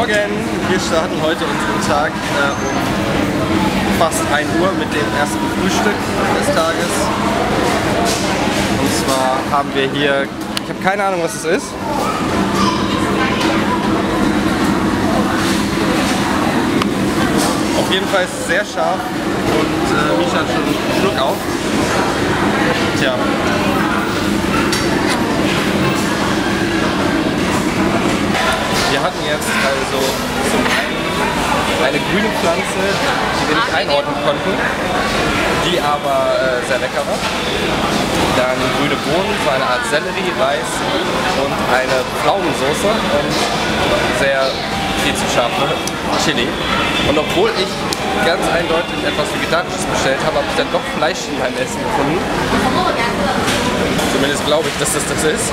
Morgen! Wir starten heute unseren Tag um fast 1 Uhr mit dem ersten Frühstück des Tages. Und zwar haben wir hier, ich habe keine Ahnung, was es ist. Auf jeden Fall ist es sehr scharf und Misha hat schon einen Schluck auf. Tja. Wir hatten jetzt also zum einen eine grüne Pflanze, die wir nicht einordnen konnten, die aber sehr lecker war. Dann grüne Bohnen, so eine Art Sellerie, Reis und eine Pflaumensoße und sehr viel zu scharfe Chili. Und obwohl ich ganz eindeutig etwas Vegetarisches bestellt habe, habe ich dann doch Fleisch in meinem Essen gefunden. Zumindest glaube ich, dass das das ist.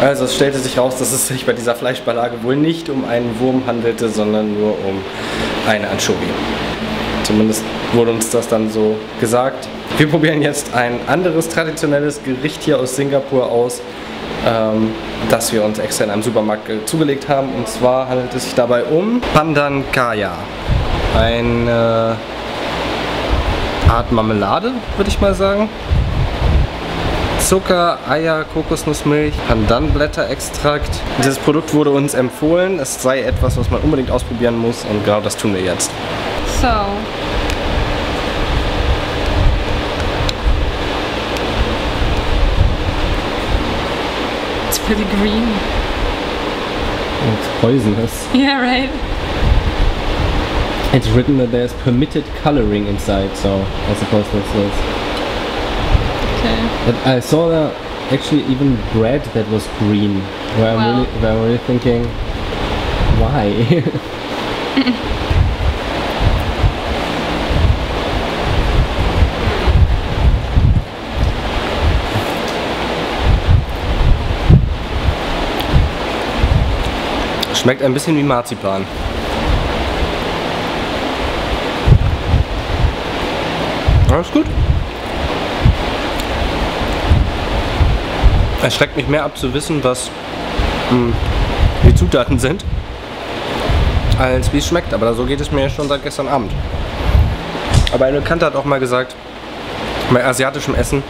Also es stellte sich raus, dass es sich bei dieser Fleischbeilage wohl nicht um einen Wurm handelte, sondern nur um eine Anchovy. Zumindest wurde uns das dann so gesagt. Wir probieren jetzt ein anderes traditionelles Gericht hier aus Singapur aus, das wir uns extra in einem Supermarkt zugelegt haben. Und zwar handelt es sich dabei um Pandan Kaya. Eine Art Marmelade, würde ich mal sagen. Zucker, Eier, Kokosnussmilch, Pandanblätterextrakt. Dieses Produkt wurde uns empfohlen. Es sei etwas, was man unbedingt ausprobieren muss und genau das tun wir jetzt. So. It's pretty green. It's poisonous. Yeah, right. It's written that there's permitted coloring inside, so I suppose that's it. But I saw that actually even bread that was green, where wow. I'm really thinking, why? Schmeckt ein bisschen wie Marzipan. Alles gut. Es schreckt mich mehr ab zu wissen, was die Zutaten sind, als wie es schmeckt. Aber so geht es mir schon seit gestern Abend. Aber eine Bekannte hat auch mal gesagt, bei asiatischem Essen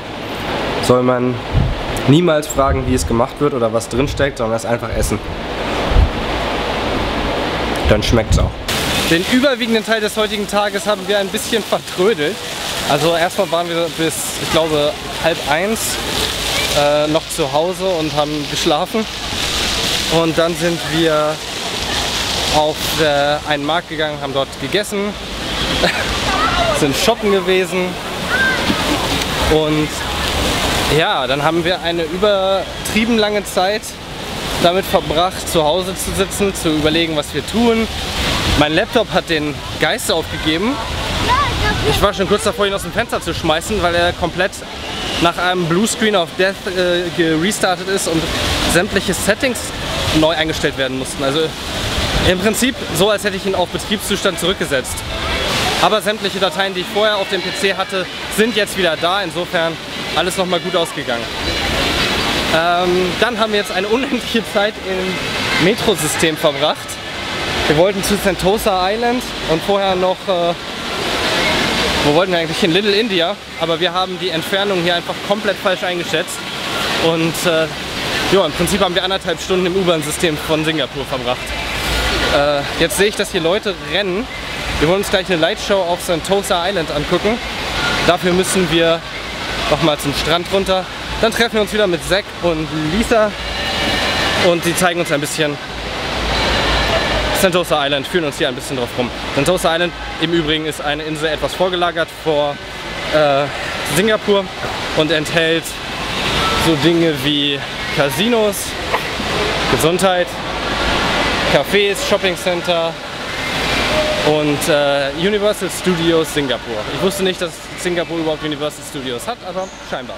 soll man niemals fragen, wie es gemacht wird oder was drin steckt, sondern es einfach essen. Dann schmeckt es auch. Den überwiegenden Teil des heutigen Tages haben wir ein bisschen vertrödelt. Also erstmal waren wir bis, ich glaube, 12:30. Noch zu Hause und haben geschlafen und dann sind wir auf einen Markt gegangen, haben dort gegessen, sind shoppen gewesen und ja, dann haben wir eine übertrieben lange Zeit damit verbracht, zu Hause zu sitzen, zu überlegen, was wir tun. Mein Laptop hat den Geist aufgegeben. Ich war schon kurz davor, ihn aus dem Fenster zu schmeißen, weil er komplett nach einem Blue Screen of Death gerestartet ist und sämtliche Settings neu eingestellt werden mussten. Also im Prinzip so, als hätte ich ihn auf Betriebszustand zurückgesetzt. Aber sämtliche Dateien, die ich vorher auf dem PC hatte, sind jetzt wieder da. Insofern alles nochmal gut ausgegangen. Dann haben wir jetzt eine unendliche Zeit im Metrosystem verbracht. Wir wollten zu Sentosa Island und vorher noch... Wo wollten wir eigentlich hin? Little India, aber wir haben die Entfernung hier einfach komplett falsch eingeschätzt und ja, im Prinzip haben wir 1,5 Stunden im U-Bahn-System von Singapur verbracht. Jetzt sehe ich, dass hier Leute rennen. Wir wollen uns gleich eine Lightshow auf Sentosa Island angucken. Dafür müssen wir nochmal zum Strand runter. Dann treffen wir uns wieder mit Zack und Lisa und die zeigen uns ein bisschen Sentosa Island, führen uns hier ein bisschen drauf rum. Sentosa Island im Übrigen ist eine Insel etwas vorgelagert vor Singapur und enthält so Dinge wie Casinos, Gesundheit, Cafés, Shopping Center und Universal Studios Singapur. Ich wusste nicht, dass Singapur überhaupt Universal Studios hat, aber scheinbar.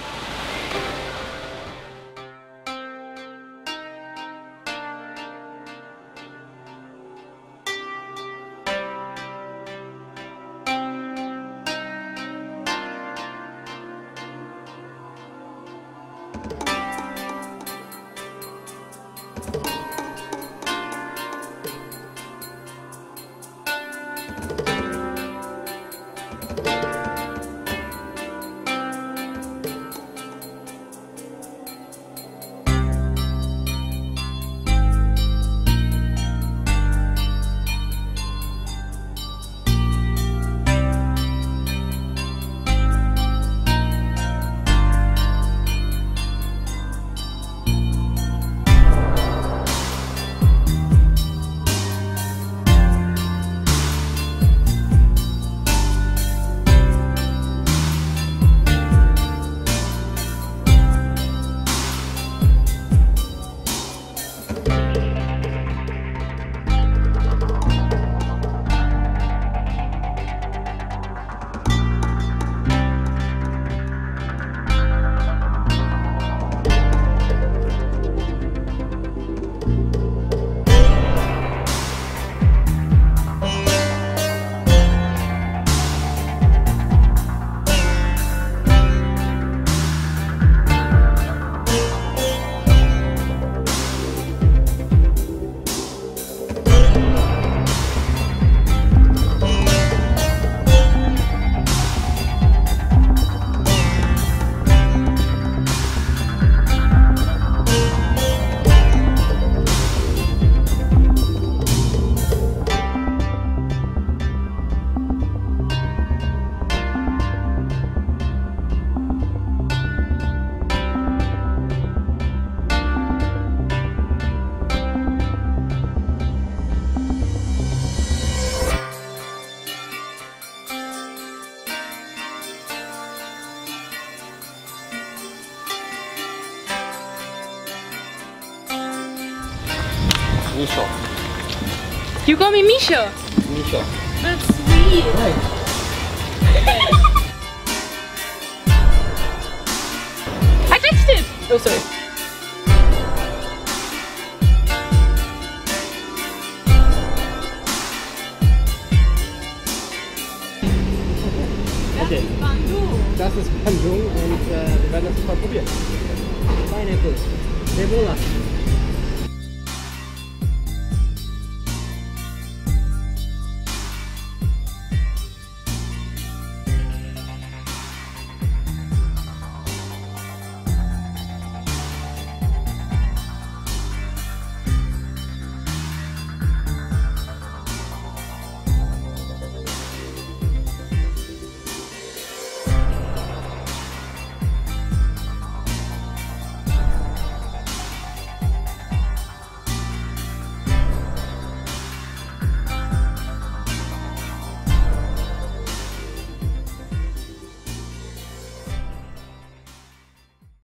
Misha. You call me Misha? Misha. That's sweet. I texted! Oh, sorry. Okay. Das ist Bandung und wir werden das mal probieren. Pineapple. Nebola.